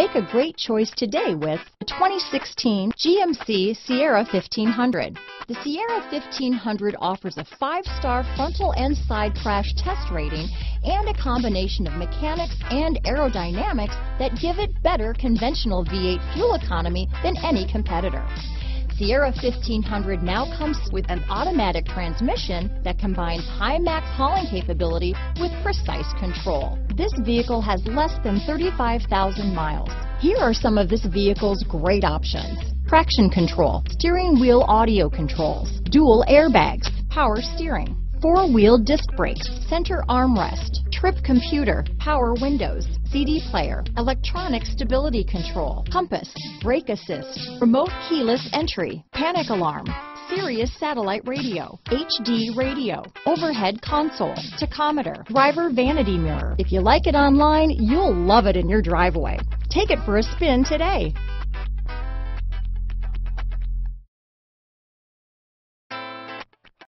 Make a great choice today with the 2016 GMC Sierra 1500. The Sierra 1500 offers a 5-star frontal and side crash test rating and a combination of mechanics and aerodynamics that give it better conventional V8 fuel economy than any competitor. Sierra 1500 now comes with an automatic transmission that combines high max hauling capability with precise control. This vehicle has less than 35,000 miles. Here are some of this vehicle's great options: traction control, steering wheel audio controls, dual airbags, power steering, four-wheel disc brakes, center armrest, trip computer, power windows, CD player, electronic stability control, compass, brake assist, remote keyless entry, panic alarm, Sirius satellite radio, HD radio, overhead console, tachometer, driver vanity mirror. If you like it online, you'll love it in your driveway. Take it for a spin today.